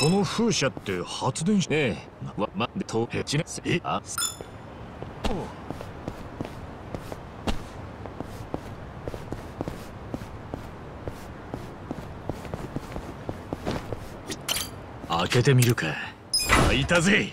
この風車って発電しねえ。とへちねすえあす。開けてみるか。あ、いたぜ。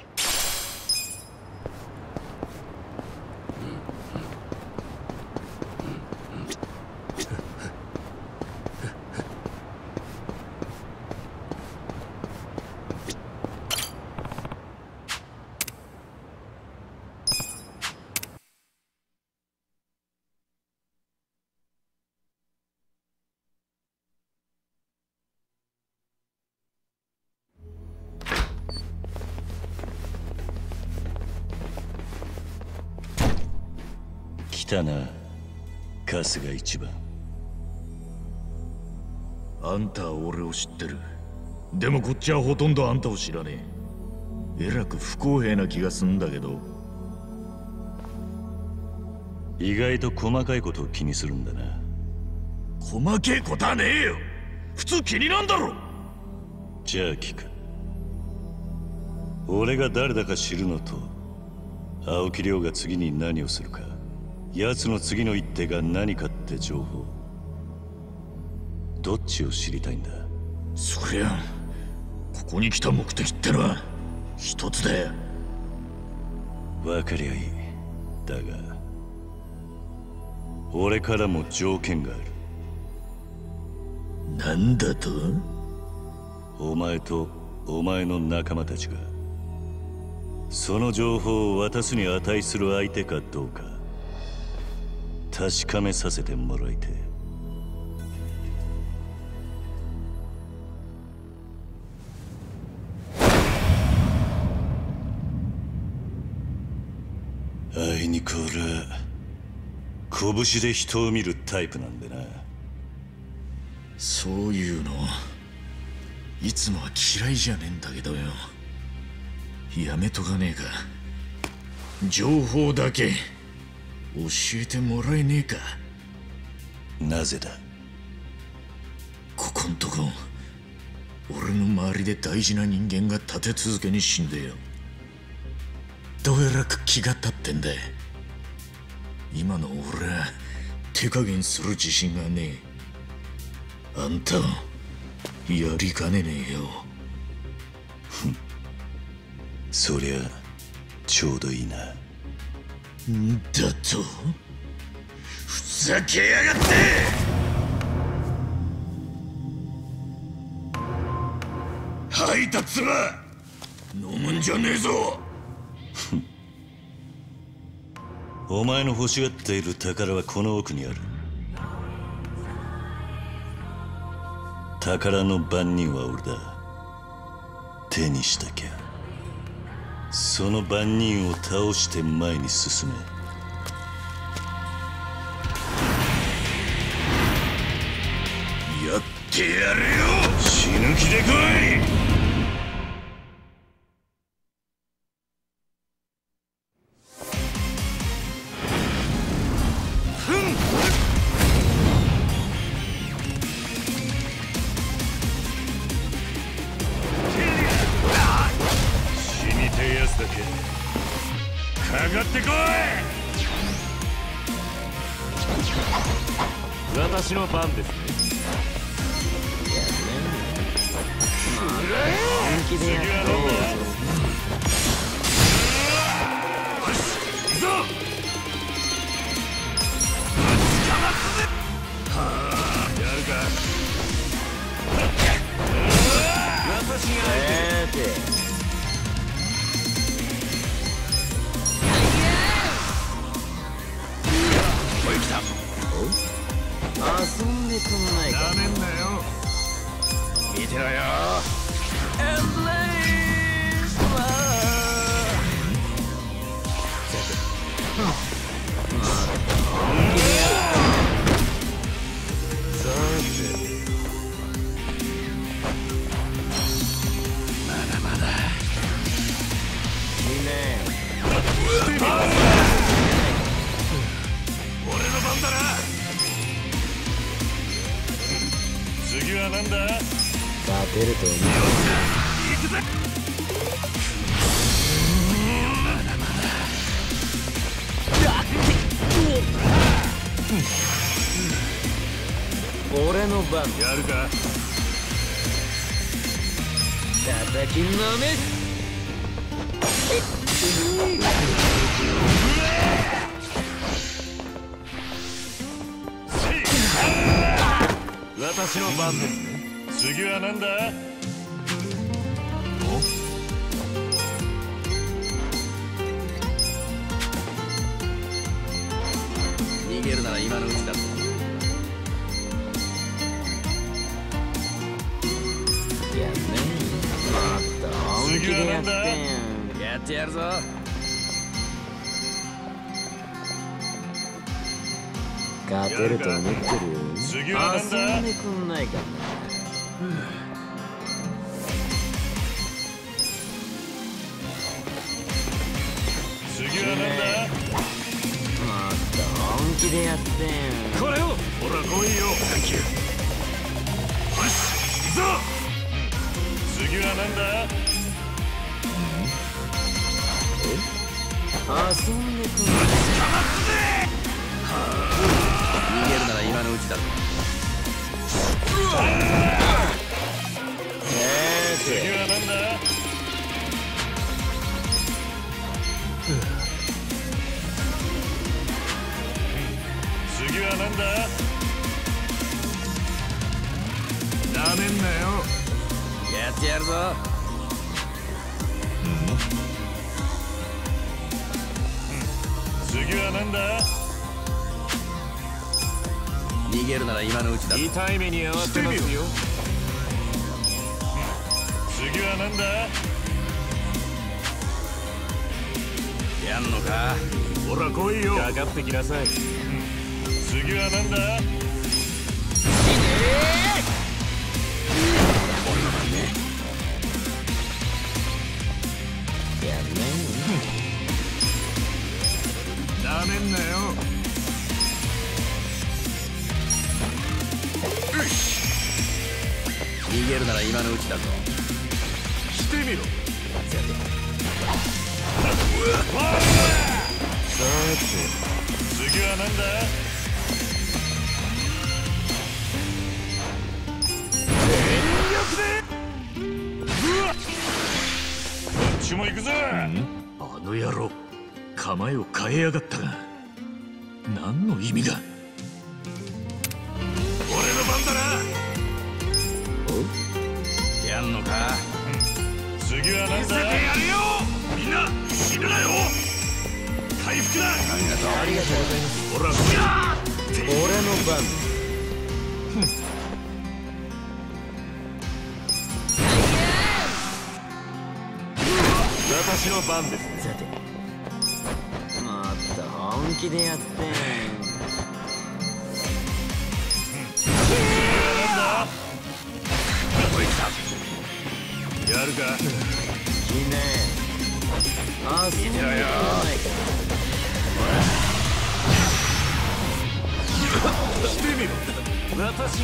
だな、春日一番。あんたは俺を知ってる。でもこっちはほとんどあんたを知らねえ。えらく不公平な気がすんだけど。意外と細かいことを気にするんだな。細けえことはねえよ。普通気になんだろ。じゃあ聞く。俺が誰だか知るのと青木亮が次に何をするか、奴の次の一手が何かって情報、どっちを知りたいんだ。そりゃここに来た目的ってのは一つだよ。分かりゃいい。だが俺からも条件がある。なんだと？お前とお前の仲間たちがその情報を私に値する相手かどうか確かめさせてもらいて。あいにこら拳で人を見るタイプなんでな。そういうのいつもは嫌いじゃねえんだけどよ。やめとかねえか。情報だけ教えてもらえねえか。なぜだ？ここんとこ俺の周りで大事な人間が立て続けに死んでよ。どえらく気が立ってんだ。今の俺は手加減する自信がねえ。あんたをやりかねねえよ。ふん、そりゃちょうどいいな。んだと？ふざけやがって！吐いた唾飲むんじゃねえぞ。お前の欲しがっている宝はこの奥にある。宝の番人は俺だ。手にしたきゃその番人を倒して前に進め。やってやれよ。死ぬ気で来い。行俺の番やるか。叩きなめす。私の番ですね。次は何だ？逃げるなら今のうちだ。やるね。また本気でやってん。やってやるぞ。勝てると思ってるよ。次は何だ？遊んでくんないかな。次は何だ？また本気でやってん。これをほら来いよ。Thank you。よし、いくぞ。次は何だ？遊んでくんない。逃げるなら今のうちだ。次は何だ？次は何だ？なめんなよ。やってやるぞ。次は何だ？逃げるなら今のうちだ。痛い目に遭わせますよ。次は何だ？やんのか。ほら来いよ。かかってきなさい。次は何だ？いねー。俺の番ね。やんねー。なめんなよ。逃げるなら今のうちだぞ。してみろ。次は何だ？全力で。うわっ。こっちも行くぞ。あの野郎、構えを変えやがったが、何の意味だ？やんのか。次は何だ？やるよ。みんな死ぬなよ。回復だ。ありがとうございます。ほら俺の番。私の番ですね。さてまた本気でやってん。やるか。いいね。あ、見てろよ。してみろ。私が相手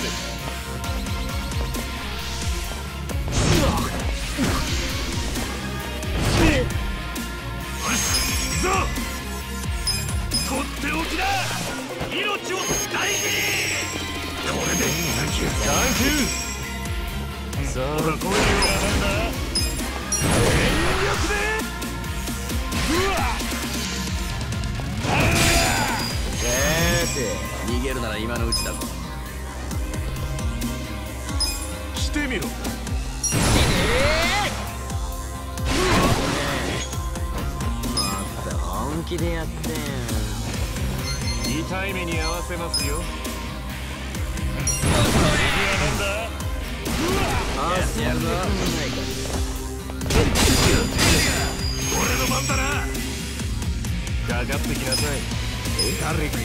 です。よし、行くぞ。とっておきだ。命を大事に。これでサンキュー。さあ、これは何だ？全力で！うわっ！逃げるなら今のうちだぞ。してみろ。また本気でやってん。痛い目に合わせますよ。次は何だ？やってやるぞ。俺の番だ。な。かかってきなさい。誰がいいか。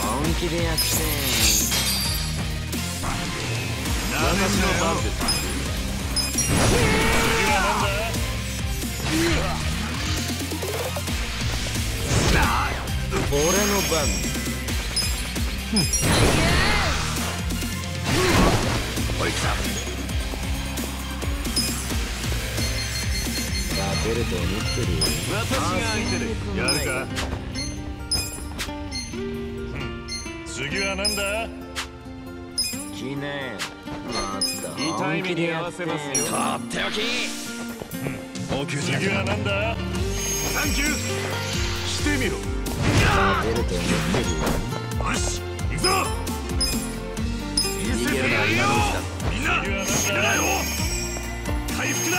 本気でやって。私の番です。次は何だ？俺の番。こいつだ。勝てると思ってる。私が相手でやるか。次はなんだ？きねえ。痛い目に合わせますよ。とっておき。次はなんだ？サンキュー。してみろ。よし、行くぞ。逃げるなよ。みんな、逃げないよ。回復だ。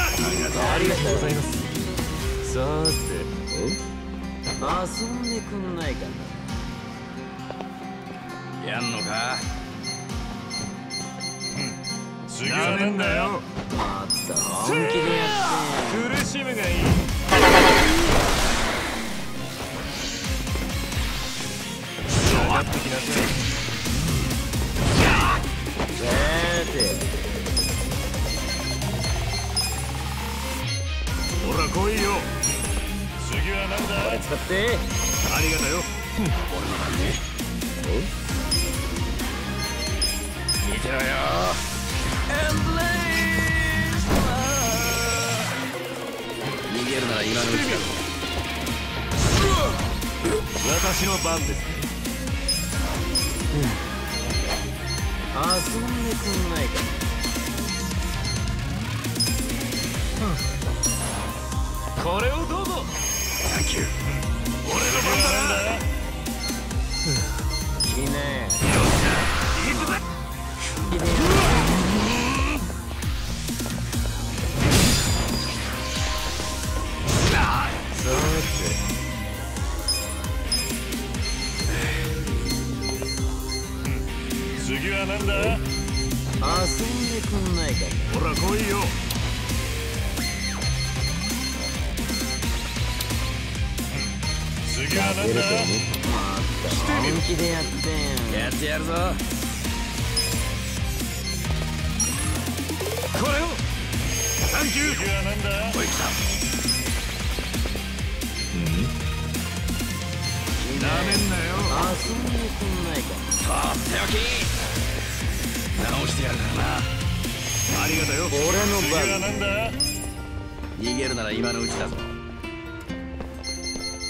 ありがとうございます。さて、遊んでくんないかな。やんのか。次はなんだよ。また本気でやって。苦しむがいい。上がってきなさい。ほら来いよ。次はなんだ。これ使って。ありがとよ。俺の番ね。見てろよ。逃げるなら今のうちだ。私の番ですね。遊んでくんないか。これをどうぞ。サンキュー。俺の番だな。いいね。よっしゃ、いくぜ。うわっ、次はなんだ？遊んでくんないかな。ほら来いよ。次はなんだ？本気でやってん。やってやるぞ。これをサンキュー。次はなんだ。おい、来た。なめんなよ。遊んでくんないか。とっておき。直してやるからな。ありがとよ。俺の番。次はなんだ。逃げるなら今のうちだぞ。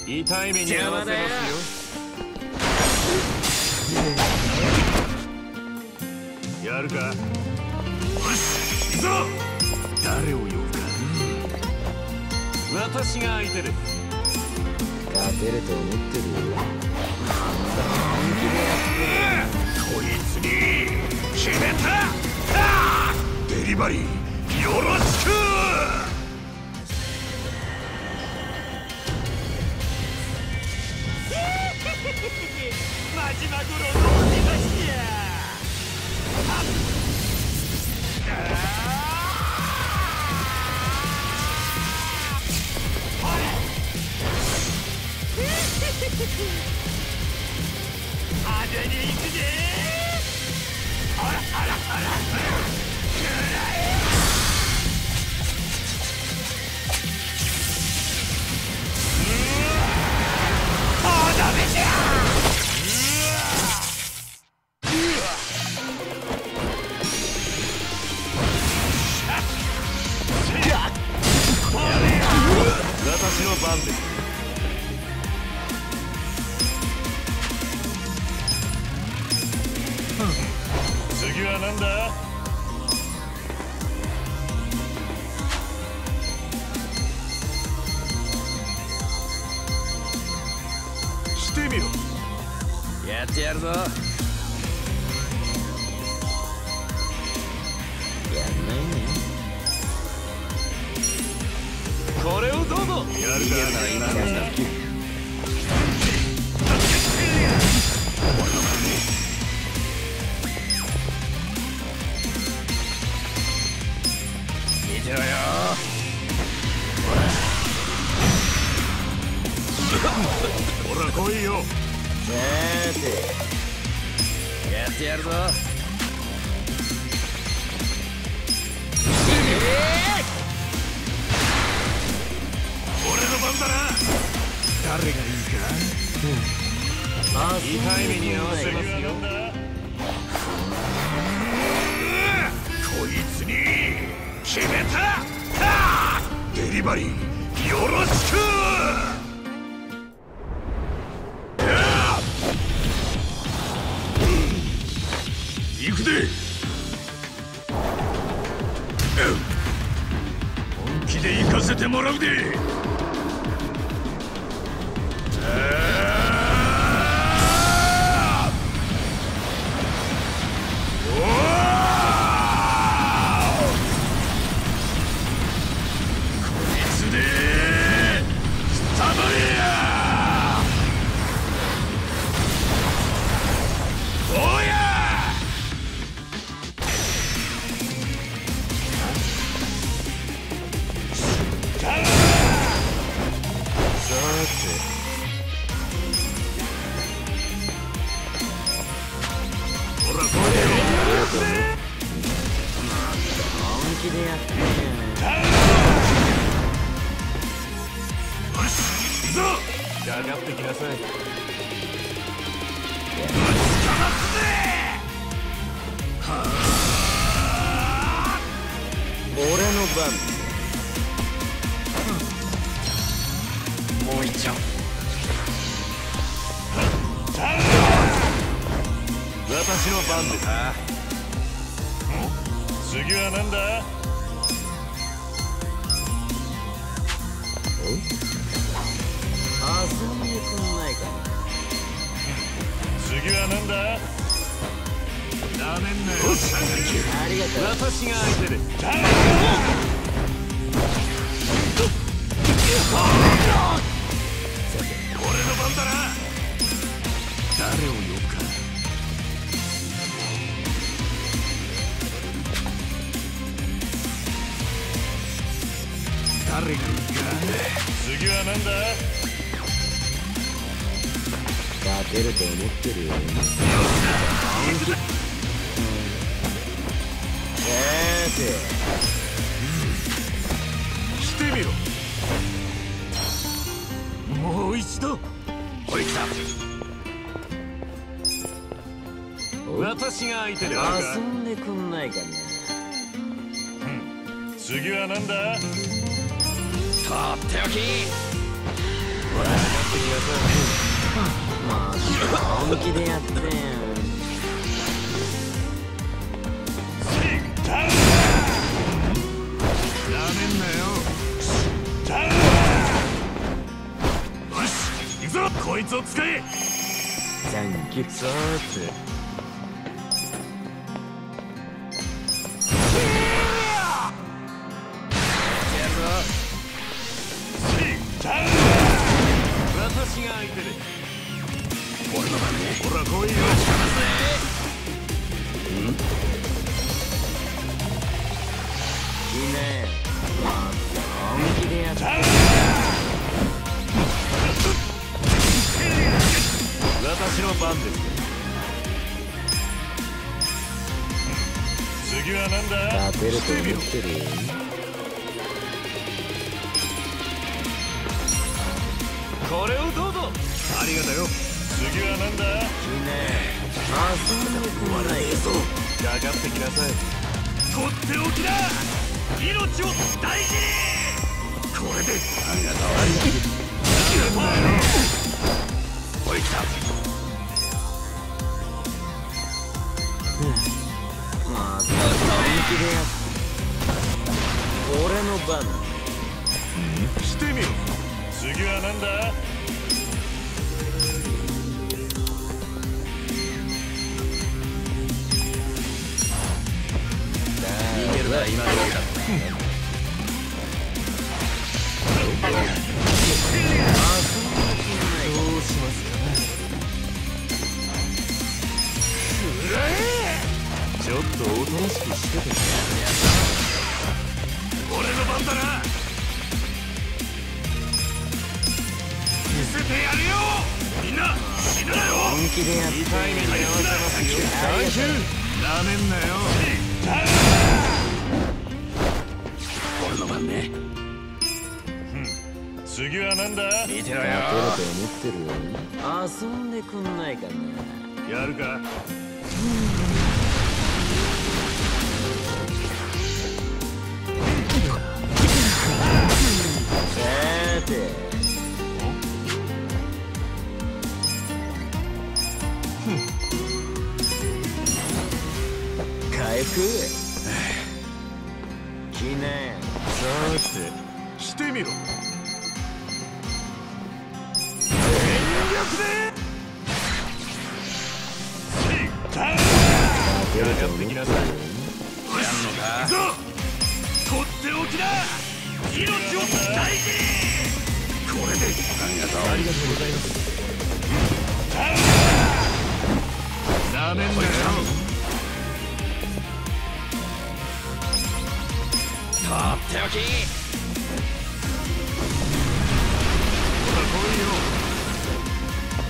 痛い目に合わせますよ。やるか。よし。誰を呼ぶか。私が相手です。勝てると思ってるよ。なんだ、本気でやってる。こいつに決めた。デリバリーよろしく。マジマグロの出しや。あダメじゃん。私の番です。次はなんだ？してみろ。やってやるぞ。やんないね。これをどうぞ。やるから今のだ。見てろよ。ほら来いよ。やってやるぞ。誰がいいか。痛い目に合わせますよ。こいつに決めた。デリバリーよろしく。行くぜ。本気で行かせてもらうで。遊んでくんないかな。次はなんだ。とっておき。ほら、やってください。本気でやってん。やめんなよ。よし、行くぞ。こいつを使え。サンキュー。さて。食え。記念さてしてみろ。全力でやってきなさい。やんのか。とっておきだ。命を大事に。これでありがとうございます。ダメだよ。とっておき。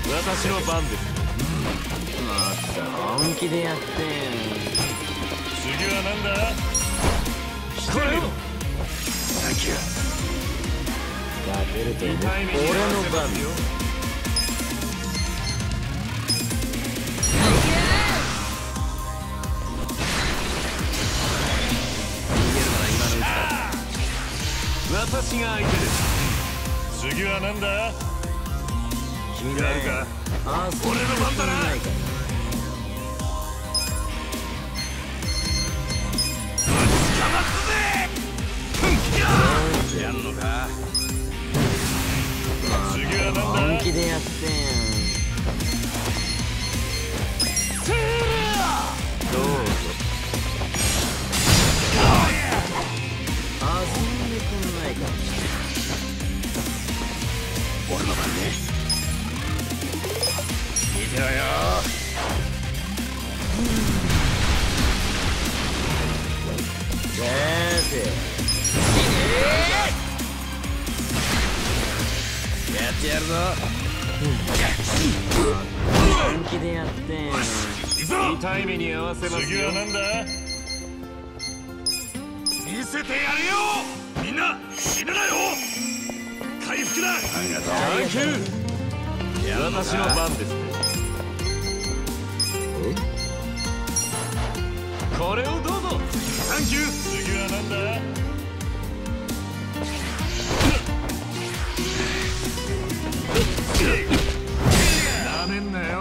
私の番です。また本気でやって。次はなんだ。これを。サンキュー。勝てると思う。俺の番よ。私が相手です。次はなんだ。やるか。俺の番だな。やんのか。次はなんだ。本気でやってん。どう俺の番ね。見てろよ。さてやってやるぞ。本気でやってん。痛い目に合わせますよ。次はなんだ。見せてやるよ。みんな死ぬなよ。回復だ。ありがとう。サンキュー。私の番です。これをどうぞ。サンキュー。次はなんだ。なめんなよ。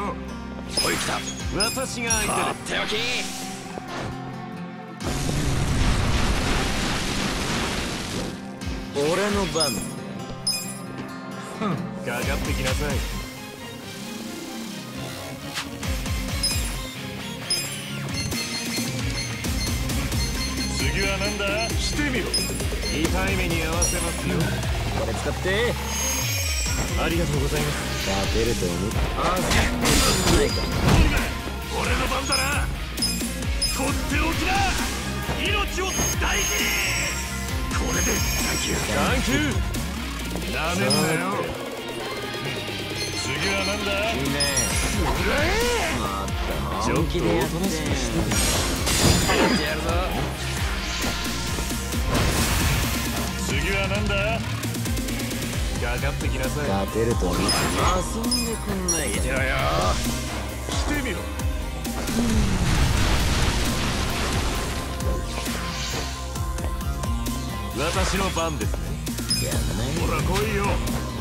おい来た。私が相手です。手置き。俺の番。かかってきなさい。次はなんだ。してみろ。痛い目に合わせますよ。これ使って。ありがとうございます。勝てると思った。俺の番だな。とっておきだ。命を大事に。これでサンキュー。サンキュー。ダメだよ。次はなんだ。いいね。うれえ。上気でやってやるぞ。次はなんだ。かかってきなさい。勝てると思う。遊んでくんない。見てろよ。してみろ。私の番ですね。やんない。ほら来いよ。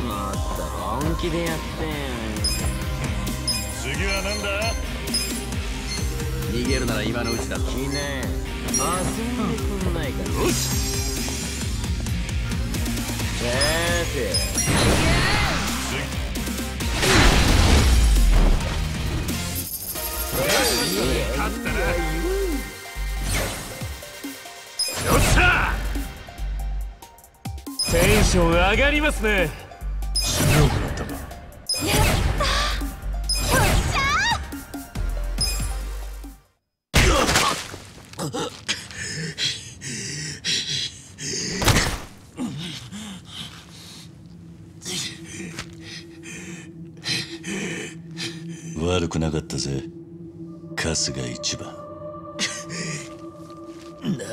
また本気でやってん。次はなんだ。逃げるなら今のうちだ。いいね。焦んでくんないから。よし。さて。次。勝ったな。よっしゃ。テンション上がりますね。強くなったか。やった。よっしゃ。悪くなかったぜ。春日一番。何？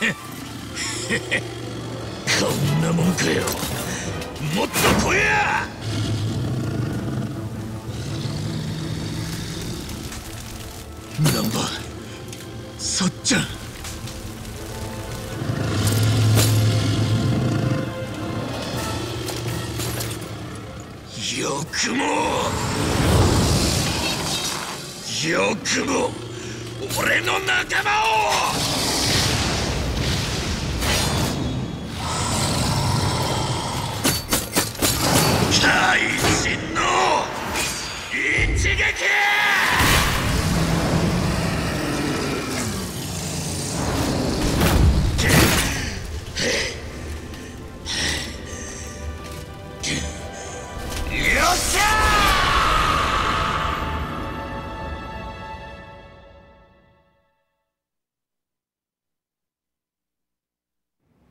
こんなもんかよ。もっと来いや。なんださっちゃん。よくもよくも俺の仲間を。大臣の一撃！よっしゃ！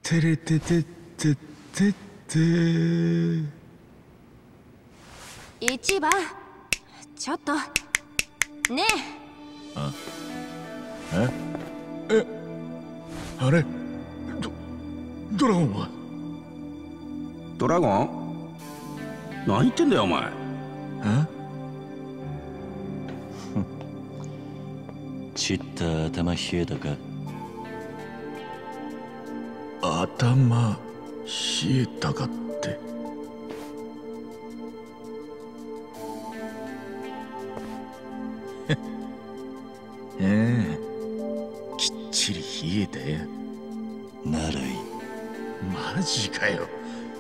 てれててててて。1番ちょっとねえ。あええあれドラゴンはドラゴン何言ってんだよお前。ちった頭冷えたか。頭冷えたかってきっちり冷えたやならいい。マジかよ。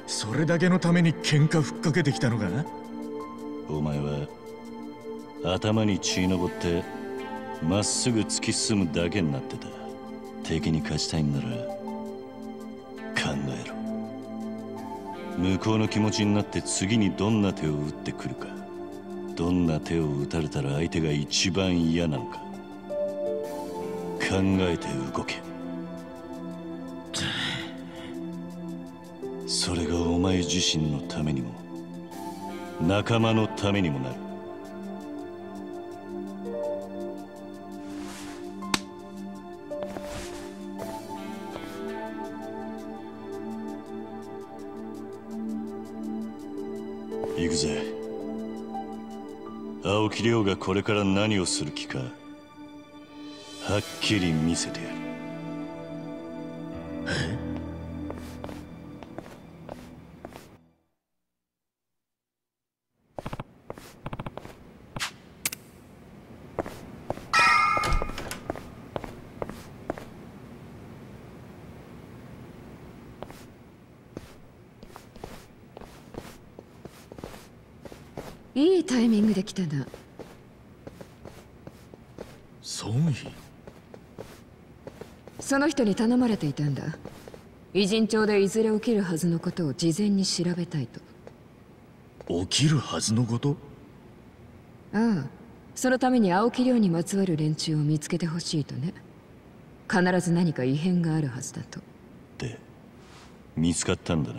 それだけのために喧嘩ふっかけてきたのかな。お前は頭に血のぼってまっすぐ突き進むだけになってた。敵に勝ちたいんなら考えろ。向こうの気持ちになって次にどんな手を打ってくるか、どんな手を打たれたら相手が一番嫌なのか考えて動け。それがお前自身のためにも仲間のためにもなる。行くぜ。青木亮がこれから何をする気かはっきり見せてやる。いいタイミングで来たな。その人に頼まれていたんだ。異人町でいずれ起きるはずのことを事前に調べたいと。起きるはずのこと？ああ、そのために青木亮にまつわる連中を見つけてほしいとね。必ず何か異変があるはずだと。で、見つかったんだ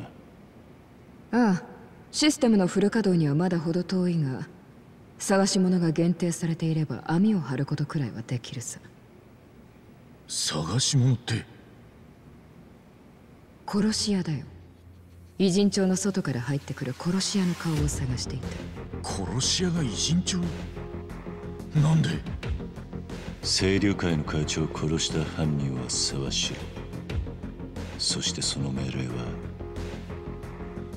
な。ああ、システムのフル稼働にはまだ程遠いが、探し物が限定されていれば網を張ることくらいはできるさ。探し物って殺し屋だよ。異人町の外から入ってくる殺し屋の顔を探していた。殺し屋が異人町？なんで？清流会の会長を殺した犯人は沢城。そしてその命令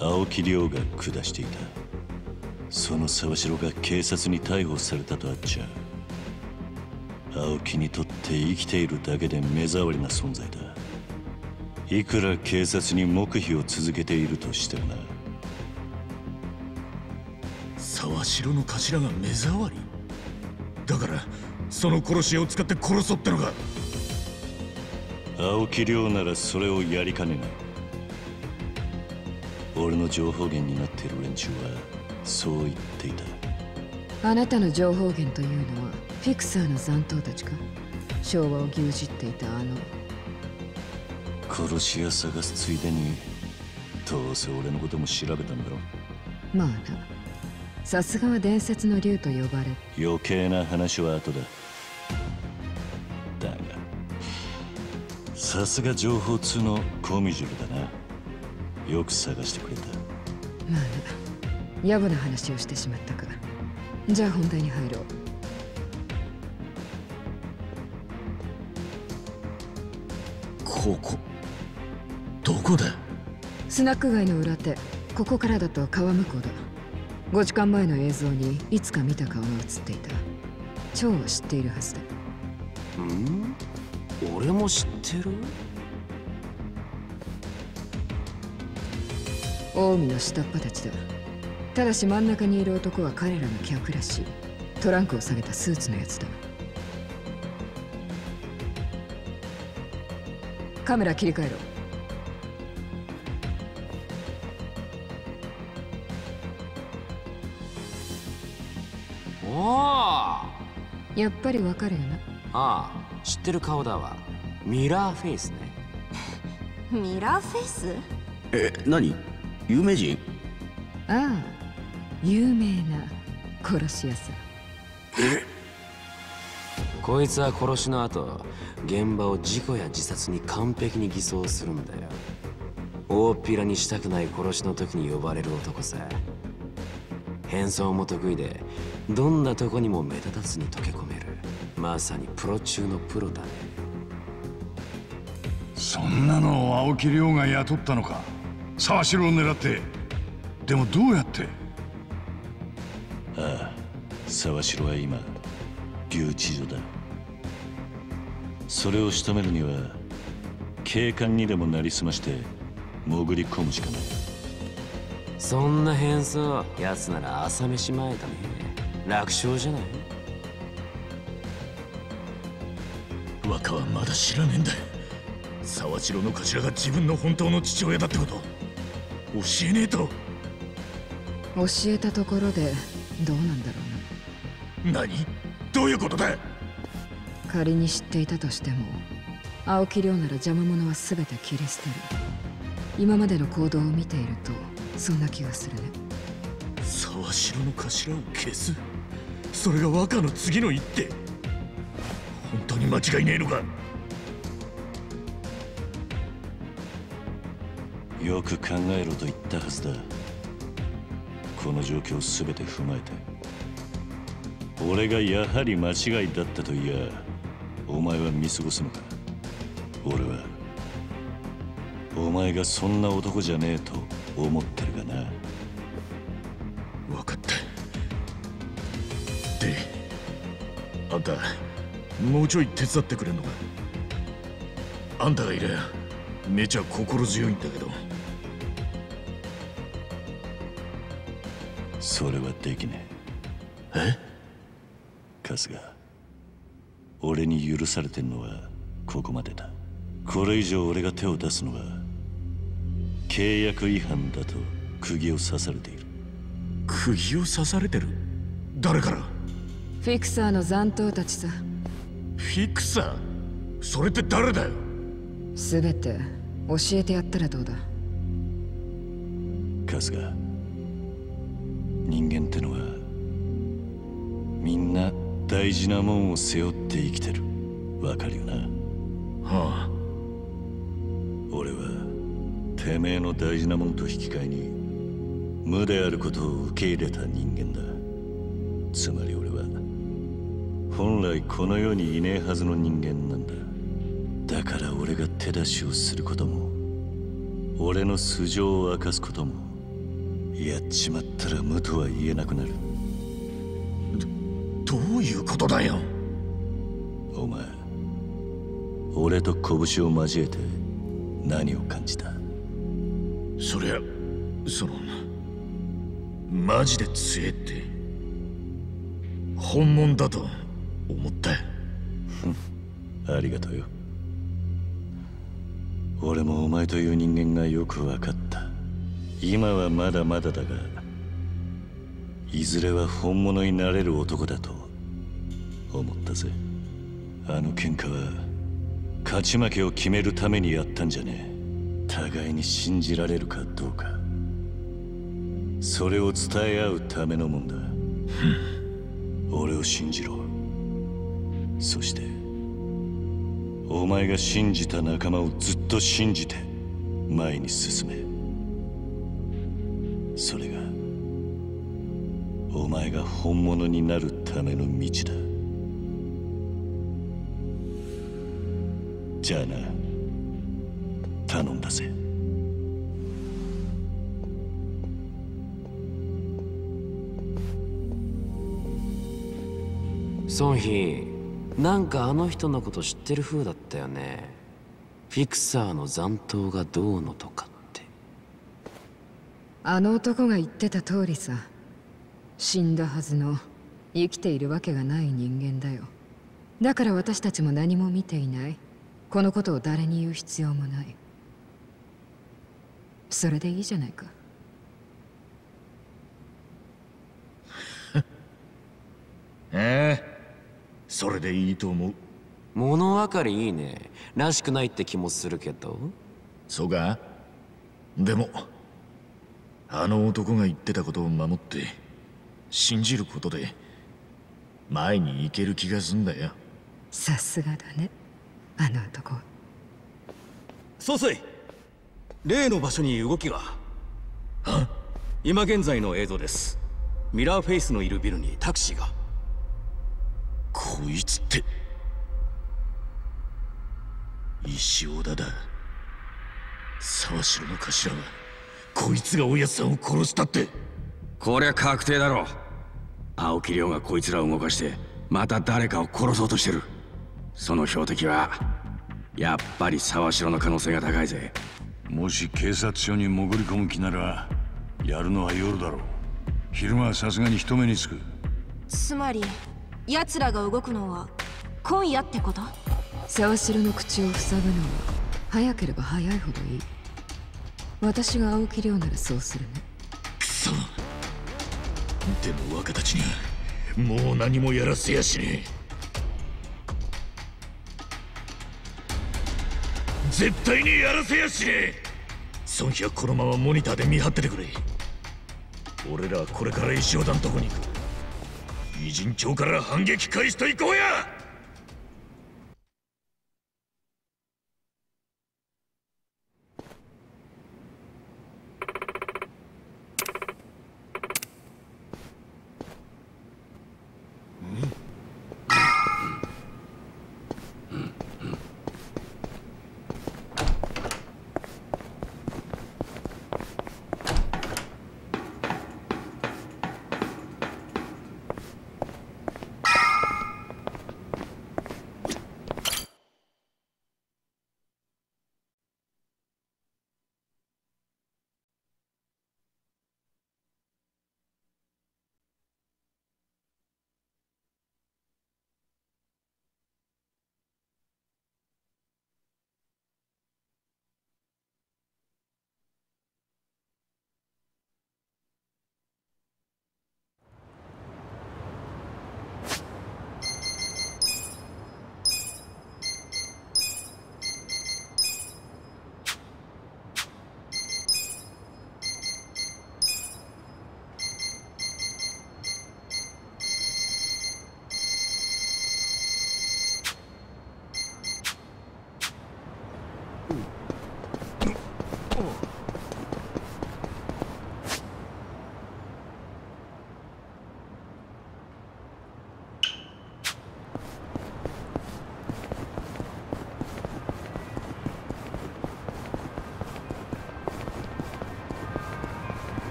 は青木亮が下していた。その沢城が警察に逮捕されたとあっちゃ。青木にとって生きているだけで目障りな存在だ。いくら警察に黙秘を続けているとしてもな。沢城の頭が目障りだからその殺し屋を使って殺そうってのか。青木亮ならそれをやりかねない。俺の情報源になっている連中はそう言っていた。あなたの情報源というのはフィクサーの残党たちか。昭和を牛耳っていたあの殺し屋探すついでにどうせ俺のことも調べたんだろ。まあな、さすがは伝説の竜と呼ばれ。余計な話は後だ。だがさすが情報通のコミジュルだな。よく探してくれた。まあ、野暮な話をしてしまったか。じゃあ本題に入ろう。ここどこだ？スナック街の裏手。ここからだと川向こうだ。5時間前の映像にいつか見た顔が映っていた。蝶は知っているはずだ。うん？俺も知ってる？オウミの下っ端たちだ。ただし真ん中にいる男は彼らの客らしい。トランクを下げたスーツのやつだ。カメラ切り替えろ。おお、やっぱりわかるよな。ああ、知ってる顔だわ。ミラーフェイスね。ミラーフェイス？え、何？有名人？ああ、有名な殺し屋さん。こいつは殺しの後、現場を事故や自殺に完璧に偽装するんだよ。大っぴらにしたくない殺しの時に呼ばれる男さ。変装も得意で、どんなとこにも目立たずに溶け込める。まさにプロ中のプロだね。そんなのを青木亮が雇ったのか。沢城を狙って。でもどうやって？ああ、沢城は今留置所だ。それを仕留めるには警官にでもなりすまして潜り込むしかない。そんな変装やつなら朝飯前だね。楽勝じゃない？若はまだ知らねえんだ。沢城の頭が自分の本当の父親だってこと教えねえと。教えたところでどうなんだろうな。何？どういうことだ？仮に知っていたとしても、青木亮なら邪魔者は全て切り捨てる。今までの行動を見ているとそんな気がするね。沢城の頭を消す、それが若の次の一手。本当に間違いねえのか。よく考えろと言ったはずだ。この状況すべて踏まえて、俺がやはり間違いだったといや、お前は見過ごすのか。俺はお前がそんな男じゃねえと思ってるがな。分かった。で、あんたもうちょい手伝ってくれんのか。あんたがいりゃめちゃ心強いんだけど。それはできねえ。え？春日、俺に許されてんのはここまでだ。これ以上俺が手を出すのは契約違反だと釘を刺されている。釘を刺されてる？誰から？フィクサーの残党たちさ。フィクサー？それって誰だよ。すべて教えてやったらどうだ。春日、人間ってのはみんな大事なもんを背負って生きてる。わかるよな。はあ。俺はてめえの大事なもんと引き換えに無であることを受け入れた人間だ。つまり俺は本来この世にいねえはずの人間なんだ。だから俺が手出しをすることも、俺の素性を明かすことも、やっちまったら無とは言えなくなる。どういうことだよ。お前、俺と拳を交えて何を感じた？そりゃ、マジで強えって本物だと思ったよ。ありがとうよ。俺もお前という人間がよく分かった。今はまだまだだが、いずれは本物になれる男だと思ったぜ。あの喧嘩は勝ち負けを決めるためにやったんじゃねえ。互いに信じられるかどうか、それを伝え合うためのもんだ。俺を信じろ。そしてお前が信じた仲間をずっと信じて前に進め。それがお前が本物になるための道だ。じゃあな、頼んだぜ。ソンヒ、なんかあの人のこと知ってる風だったよね。フィクサーの残党がどうのとかって。あの男が言ってた通りさ。死んだはずの生きているわけがない人間だよ。だから私たちも何も見ていない。このことを誰に言う必要もない。それでいいじゃないか。それでいいと思う。物分かりいいね。らしくないって気もするけど。そうか。でもあの男が言ってたことを守って信じることで前に行ける気がすんだよ。さすがだね、あの男。総帥、例の場所に動きが。は？今現在の映像です。ミラーフェイスのいるビルにタクシーが。こいつって石尾田だ。沢城の頭はこいつがおやつさんを殺したって。こりゃ確定だろう。青木亮がこいつらを動かしてまた誰かを殺そうとしてる。その標的はやっぱり沢城の可能性が高いぜ。もし警察署に潜り込む気ならやるのは夜だろう。昼間はさすがに人目につく。つまり奴らが動くのは今夜ってこと？沢城の口を塞ぐのは早ければ早いほどいい。私が青木亮ならそうするね。くそ。でも若たちにはもう何もやらせやしねえ。絶対にやらせやしねえ。ソンヒはこのままモニターで見張っててくれ。俺らはこれから石尾田のとこに行く。異人町から反撃開始といこうや。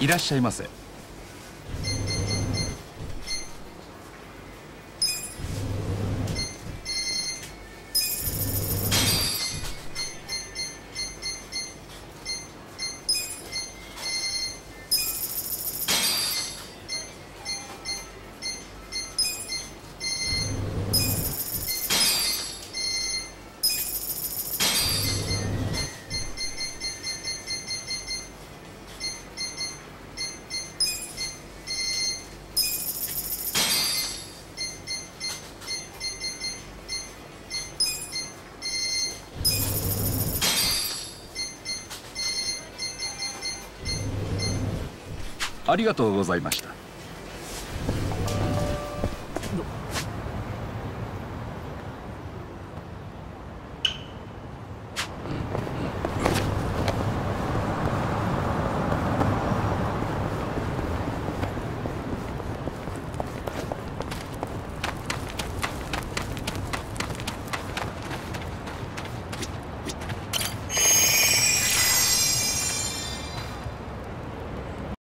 いらっしゃいませ。ありがとうございました。